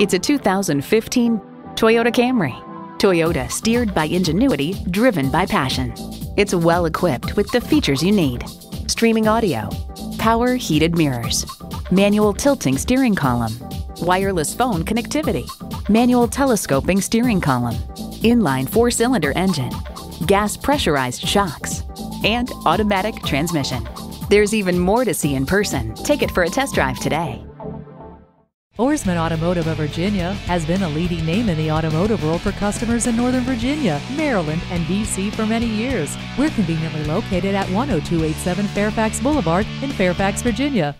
It's a 2015 Toyota Camry. Toyota, steered by ingenuity, driven by passion. It's well equipped with the features you need: streaming audio, power heated mirrors, manual tilting steering column, wireless phone connectivity, manual telescoping steering column, inline four-cylinder engine, gas pressurized shocks, and automatic transmission. There's even more to see in person. Take it for a test drive today. Ourisman Automotive of Virginia has been a leading name in the automotive world for customers in Northern Virginia, Maryland, and D.C. for many years. We're conveniently located at 10287 Fairfax Boulevard in Fairfax, Virginia.